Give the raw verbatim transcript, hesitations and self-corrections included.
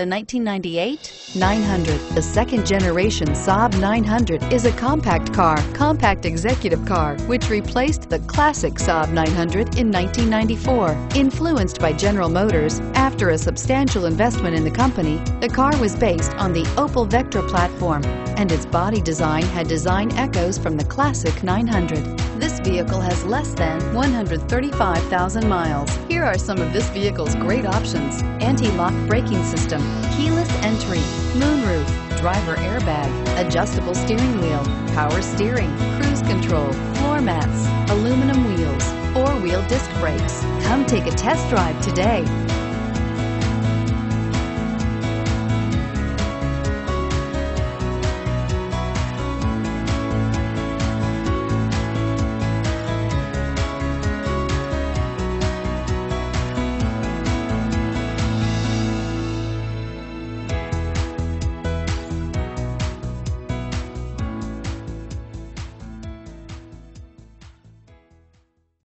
The nineteen ninety-eight nine hundred. The second generation Saab nine hundred is a compact car, compact executive car, which replaced the classic Saab nine hundred in nineteen ninety-four. Influenced by General Motors, after a substantial investment in the company, the car was based on the Opel Vectra platform, and its body design had design echoes from the classic nine hundred. This vehicle has less than one hundred thirty-five thousand miles. Here are some of this vehicle's great options: anti-lock braking system, keyless entry, moonroof, driver airbag, adjustable steering wheel, power steering, cruise control, floor mats, aluminum wheels, four-wheel disc brakes. Come take a test drive today.